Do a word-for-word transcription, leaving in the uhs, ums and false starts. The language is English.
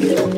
Yeah.